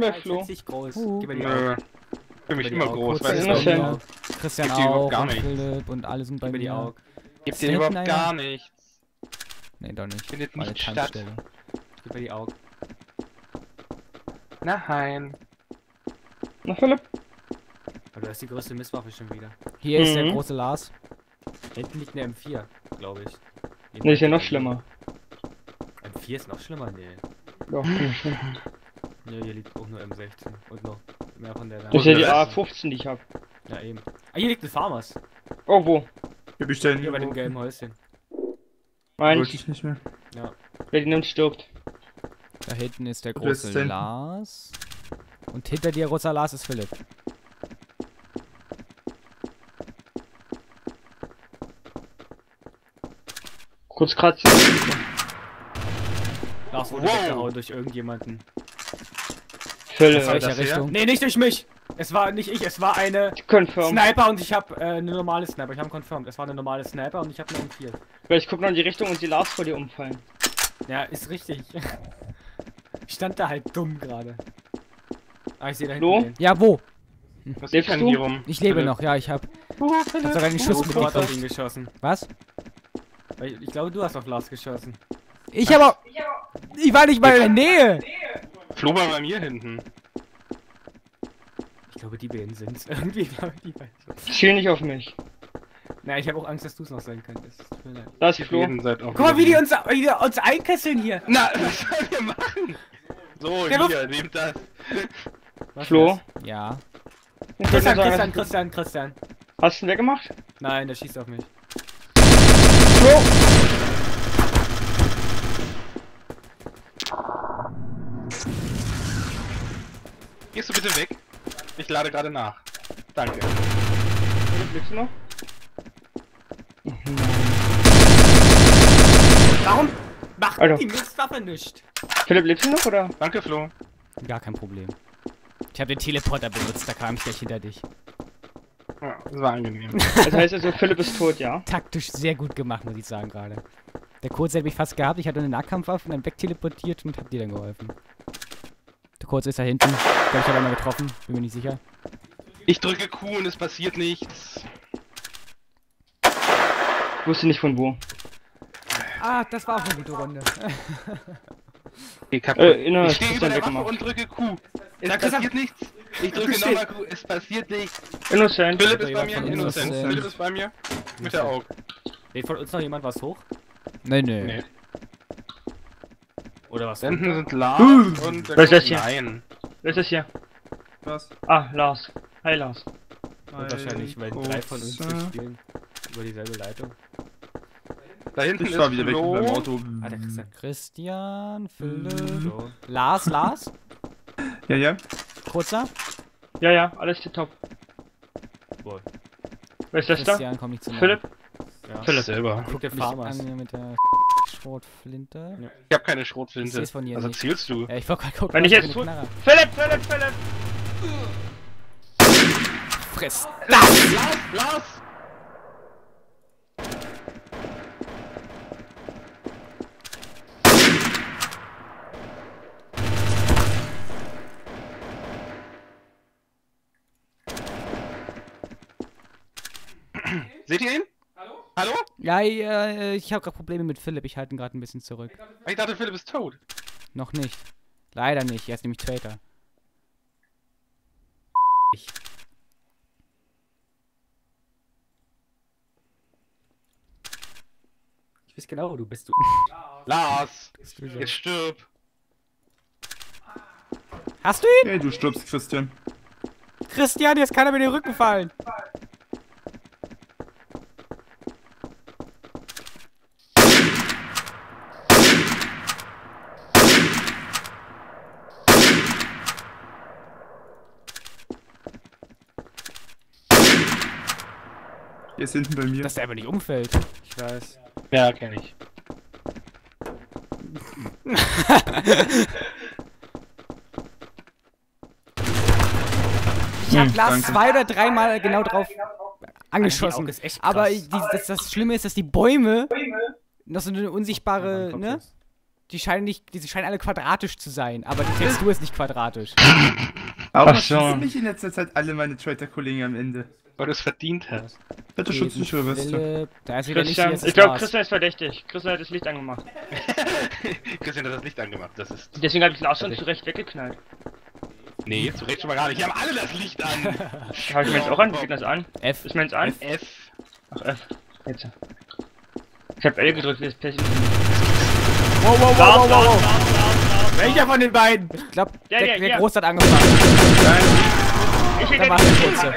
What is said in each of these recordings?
wir Flo. Groß. Für mich immer groß, weil es immer Christian auch und Philipp und alle sind bei mir. Gibt dir überhaupt gar nichts. Nee, doch nicht. Findet nicht statt. Gib mir die Augen. Nein. Na Philipp. Aber du hast die größte Misswaffe schon wieder. Hier ist der große Lars. Hinten liegt eine M4, glaube ich. Ne, ist ja noch schlimmer. M4 ist noch schlimmer, ne. Doch, ne, hier liegt auch nur M16 und noch mehr von der. Das ist ja die A15, die ich hab. Ja, eben. Ah, hier liegt ein Farmers. Oh, wo? Hier bestellen. Hier bei dem gelben Häuschen. Meins. Wollte ich nicht mehr. Ja. Wer den nimmt, stirbt. Da hinten ist der große Lars. Und hinter dir, großer Lars, ist Philipp. Kurz kratzen. Lars wurde weggehauen durch irgendjemanden. Philipp, aus welcher Richtung? Nee, nicht durch mich! Es war nicht ich, es war eine Confirm. Sniper und ich hab eine normale Sniper. Ich hab confirmed. Es war eine normale Sniper und ich hab eine M4. Ich guck noch in die Richtung und die Lars vor dir umfallen. Ja, ist richtig. Ich stand da halt dumm gerade. Ah, ich seh da hinten. Ja, wo? Was lebst du? Rum? Ich lebe noch, ja, ich hab sogar den Schuss mit auf ihn geschossen. Was? Ich glaube, du hast auf Lars geschossen. Ich aber. Ich war nicht mal in der Nähe! Flo war bei mir hinten. Ich glaube, die beiden sind's. Irgendwie glaube ich, die beiden sind's. Schiel nicht auf mich. Na, ich habe auch Angst, dass du es noch sein könntest. Tut mir leid. Da ist die Flo. Guck mal, wie die uns einkesseln hier. Na, was sollen wir machen? So, der hier, nehmt das. Was Flo? Das? Ja. Christian. Hast du ihn weggemacht? Nein, der schießt auf mich. Flo! Gehst du bitte weg? Ich lade gerade nach. Danke. Lebst du noch? Warum macht die Mistwaffe nicht? Philipp, lebst du noch oder? Danke, Flo. Gar kein Problem. Ich habe den Teleporter benutzt, da kam ich gleich hinter dich. Ja, das war angenehm. Das heißt also, Philipp ist tot, ja? Taktisch sehr gut gemacht, muss ich sagen gerade. Der Kurze hat mich fast gehabt, ich hatte eine Nahkampfwaffe und dann wegteleportiert und hab dir dann geholfen. Der Kurze ist da hinten. Ich glaube, ich habe einmal getroffen. Bin mir nicht sicher. Ich drücke Q und es passiert nichts. Ich wusste nicht von wo. Ah, das war auch eine gute Runde. Ich stehe über der Waffe und drücke Q. Es passiert nichts. Ich drücke nochmal Q. Es passiert nichts. Innocent. Philipp ist bei mir. Innocent. Philipp ist bei mir. Mit der Augen. Geht von uns noch jemand was hoch? Nee. Oder was? Hinten sind Lars und der Nein. Wer ist das hier? Was? Ah, Lars. Hi, Lars. Und wahrscheinlich, weil drei von uns spielen. Über dieselbe Leitung. Da hinten ist wieder weg beim Auto. Alter, Christian, Philipp. So. Lars. Ja. Kurzer? Ja, alles tip top. Boah. Wer ist das da? Christian, komm nicht zu nah. Philipp? Ja. Philipp selber. Guck der Farmers an mit der Schrotflinte. Ja. Ich hab keine Schrotflinte. Von also nicht. Zielst du? Ja, ich wollte gerade gucken. Wenn ich jetzt Philipp! Fress das! Lars! Seht ihr ihn? Hallo? Ja, ich habe gerade Probleme mit Philipp. Ich halte ihn gerade ein bisschen zurück. Ich dachte, Philipp ist tot. Noch nicht. Leider nicht. Er ist nämlich Traitor. Ich weiß genau, wo du bist. Du Lars! Jetzt stirb! Hast du ihn? Nee, du stirbst, Christian. Christian, jetzt kann er mir in den Rücken fallen. Der ist hinten bei mir. Dass der aber nicht umfällt. Ich weiß. Ja, kenn ich. Ich hab Lars 2 oder 3 Mal genau drauf angeschossen. Das ist echt krass. Aber das Schlimme ist, dass die Bäume noch so eine unsichtbare, ne? Die scheinen alle quadratisch zu sein, aber die Textur ist nicht quadratisch. Aber das mich in letzter Zeit alle meine Traitor-Kollegen am Ende. Weil du es verdient hast. Bitte schützt mich für Weste. Ich glaube, Christian ist verdächtig. Christian hat das Licht angemacht. Christian hat das Licht angemacht, das ist... Deswegen habe ich Lars schon zurecht weggeknallt. Nee, zurecht schon mal gar nicht. Die haben alle das Licht an! Habe ich mir jetzt auch an? Wie geht das an? F. Ich meine es an? F. Ach, F. Jetzt. Ich hab L gedrückt, wie das Pässchen. Wow, wow, wow, wow, wow! Welcher von den beiden? Ich glaub, der Groß hat angefangen. Nein. Ich hätte nicht den.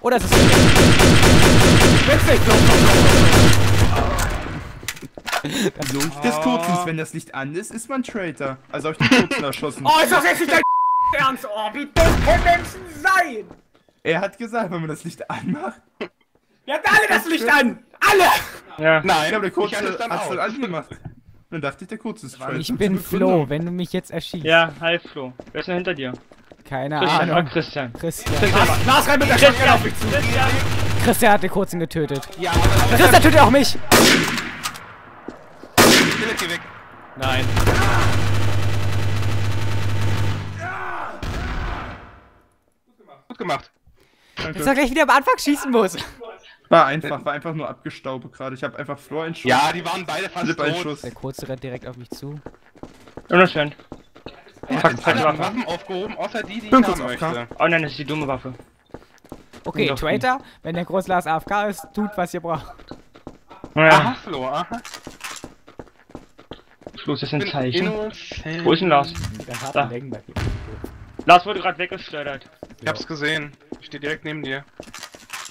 Oder ist es... Witzig! Das Luft des Kurzens, wenn das Licht an ist, ist man Traitor. Also hab ich den Kurzen erschossen. Oh, ist das jetzt nicht dein Ernst? Oh, wie doof können Menschen sein? Er hat gesagt, wenn man das Licht anmacht... Wir hatten alle das Licht an! Alle! Ja. Nein, aber der Kurze hat's schon angemacht. Dann dachte ich, der Kurze ist Traitor. Ich bin Flo, wenn du mich jetzt erschießt. Ja, halb Flo. Wer ist denn hinter dir? Keine Ahnung. Christian. Lars, rein mit der Schocke auf mich zu. Christian hat den Kurzen getötet. Ja, Christian tötet auch mich! Geh weg. Nein. Gut gemacht. Dass er gleich wieder am Anfang schießen muss. War einfach nur abgestaubt gerade. Ich habe einfach Flo einen Schuss. Ja, die waren beide fast tot. Der Kurze rennt direkt auf mich zu. Wunderschön. Er hat alle Waffen aufgehoben, außer die ich haben möchte. Oh nein, das ist die dumme Waffe. Okay, Traitor, wenn der Groß Lars AFK ist, tut was ihr braucht. Ja. Aha, Flo, aha. Flo, das ist ein Zeichen. Wo ist denn Lars? Da. Lars wurde gerade weggeschleudert. Ich hab's gesehen. Ich stehe direkt neben dir.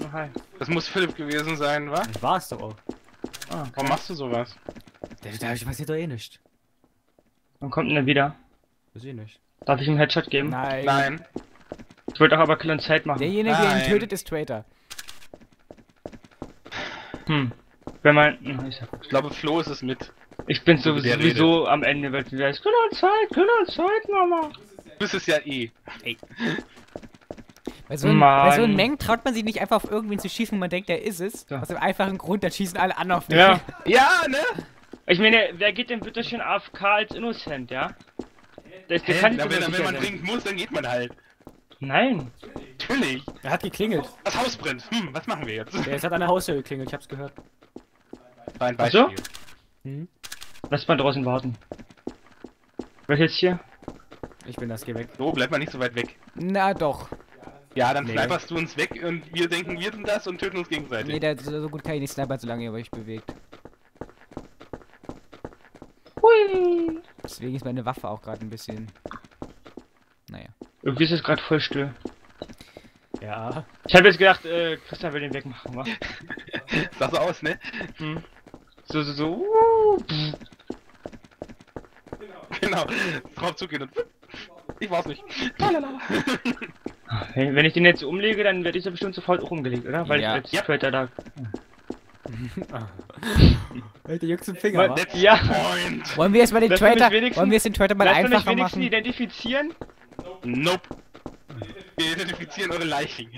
Oh, hi. Das muss Philipp gewesen sein, wa? Das war's doch auch. Ah, okay. Warum machst du sowas? Da passiert doch eh nichts. Wann kommt denn der wieder? Weiß ich nicht. Darf ich ihm einen Headshot geben? Nein. Nein. Ich wollte auch aber Kill und Zeit machen. Derjenige, der ihn tötet, ist Traitor. Hm. Wenn man... Ich glaube, Flo ist es mit. Ich bin sowieso am Ende, weil du sagst, Kill und Zeit, Mama. Du bist es ja eh. Ey. Bei so einem Mengen traut man sich nicht einfach auf irgendwen zu schießen, wenn man denkt, der ist es. Ja. Aus dem einfachen Grund, dann schießen alle anderen auf den. Ja. Ja, ne? Ich meine, wer geht denn bitte schön AFK als Innocent, ja? Wenn man dringend muss, dann geht man halt. Nein. Natürlich. Er hat geklingelt. Das Haus brennt. Hm, was machen wir jetzt? Ja, es hat an der Haustür geklingelt, ich hab's gehört. War ein Beispiel. Also? Hm? Lass mal draußen warten. Wer ist jetzt hier? Ich bin das, geh weg. So, bleib mal nicht so weit weg. Na doch. Ja, dann sniperst du uns weg und wir denken, wir sind das und töten uns gegenseitig. Nee, so gut kann ich nicht snipern, solange ihr euch bewegt. Hui! Deswegen ist meine Waffe auch gerade ein bisschen... Naja. Irgendwie ist es gerade voll still. Ja. Ich habe jetzt gedacht, Christian will den wegmachen, wa? Sah so aus, ne? Hm. Genau. Drauf zugehen und... Ich war's nicht. Wenn ich den jetzt umlege, dann werde ich da bestimmt sofort auch umgelegt, oder? Weil ja. Ich jetzt Traitor da... Alter, juckt zum Finger, wa? Ja. Wollen wir erstmal den Traitor mal einfacher machen? Identifizieren? Nope. Wir identifizieren eure Leichen.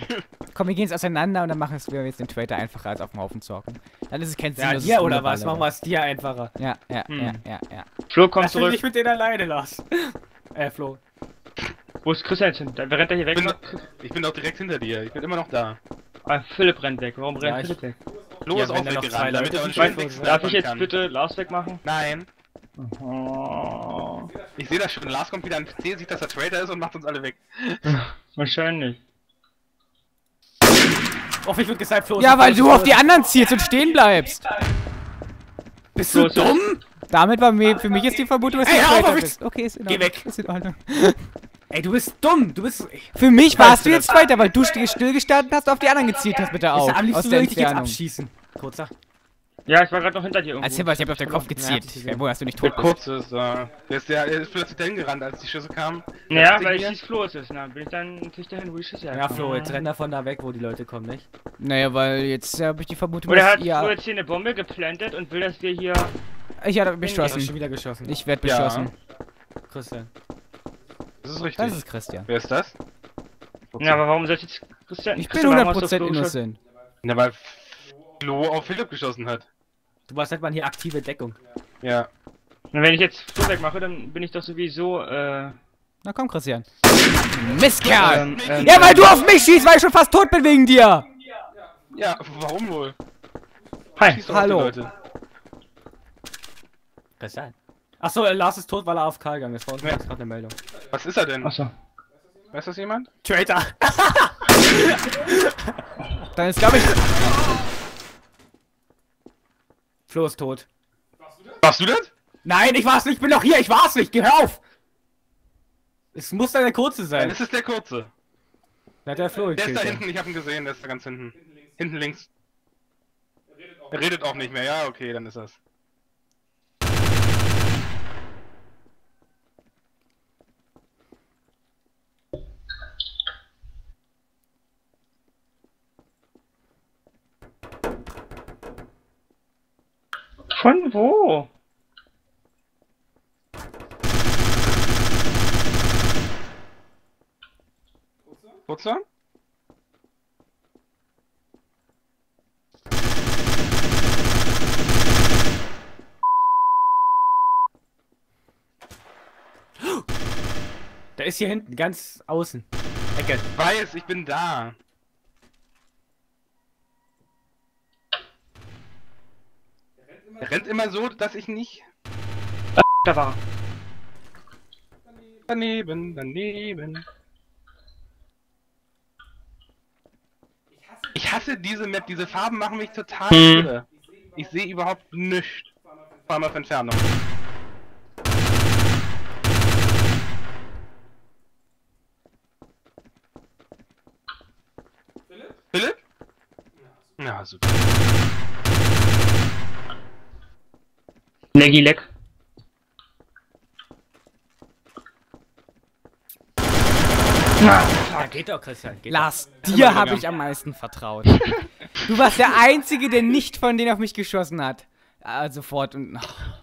Komm, wir gehen jetzt auseinander und dann machen wir jetzt den Traitor einfacher als auf dem Haufen zu hocken. Dann ist es kein Sinn. Ja, dir oder was? Machen wir es dir einfacher. Ja. Flo, komm zurück. Ich bin nicht mit denen alleine, Lars. Flo. Wo ist Christian hin? Wer rennt da hier weg? Ich bin doch direkt hinter dir. Ich bin immer noch da. Ah, Philipp rennt weg. Warum rennt Philipp weg? Flo ist auch weggerannt, damit er uns schön. Darf ich jetzt bitte Lars wegmachen? Nein. Oh. Ich sehe das schon. Lars kommt wieder an den PC, sieht, dass er Traitor ist und macht uns alle weg. Wahrscheinlich. Auf mich wird gesagt, Flo. Ja, weil du auf die anderen zielst und stehen bleibst. Bist du dumm? Damit war mir, für mich ist die Vermutung, dass du Traitor bist. Okay, ist in Ordnung. Geh weg. Ist in Ordnung. Ey, du bist dumm, du bist... Für mich warst du jetzt Traitor, weil du stillgestanden hast und auf die anderen gezielt hast, bitte auch. Am liebsten würde ich dich jetzt abschießen. Kurzer. Ja, ich war gerade noch hinter dir irgendwo. Als Hinweis, ich hab auf den Kopf gezielt. Wo hast du nicht tot? Der Kurze ist da. Der ist plötzlich dahin gerannt, als die Schüsse kamen. Ja, weil ich schieß Flo ist es. Na, bin ich dann natürlich dahin, wo ich schieße. Ja, Flo, jetzt renn davon da weg, wo die Leute kommen, nicht? Naja, weil jetzt habe ich die Vermutung, dass ihr... Oder hat Flo jetzt hier eine Bombe geplantet und will, dass wir hier... Ich hab beschossen. Ich hab schon wieder geschossen. Ich werd beschossen. Christian. Das ist richtig. Das ist Christian. Wer ist das? Okay. Ja, aber warum soll ich jetzt Christian? Ich bin 100% innocent. Na, weil Flo auf Philipp geschossen hat. Du warst halt mal hier aktive Deckung. Ja. Und wenn ich jetzt Fullback mache, dann bin ich doch sowieso, Na komm, Christian. Mistkerl! Ja, weil du auf mich schießt, weil ich schon fast tot bin wegen dir! Ja, warum wohl? Hi, hallo. Leute. Christian. Achso, Lars ist tot, weil er AFK gegangen ist. Vor uns gab es gerade eine Meldung. Was ist er denn? Achso. Weiß das jemand? Traitor! Dann ist, glaube ich... Flo ist tot. Warst du das? Nein, ich war's nicht, ich bin doch hier, ich war's nicht, geh auf! Es muss dann der Kurze sein. Nein, es ist der Kurze. Da hat der Flo gekillt. Der ist da hinten, ich hab ihn gesehen, der ist da ganz hinten. Hinten links. Er redet auch nicht mehr, ja, okay, dann ist das. Von wo? Kurzer? Da ist hier hinten, ganz außen. Ecke. Ich weiß, ich bin da. Er rennt immer so, dass ich nicht... Da war er. Daneben, daneben. Ich hasse diese Map, diese Farben machen mich total irre. Ich sehe überhaupt nichts. Vor allem auf Entfernung. Philipp? Ja, super. Leggy Leck. Na, ja, geht doch, Christian. Geht Lars, doch. Dir habe ich am meisten vertraut. Du warst der Einzige, der nicht von denen auf mich geschossen hat. Sofort und nach.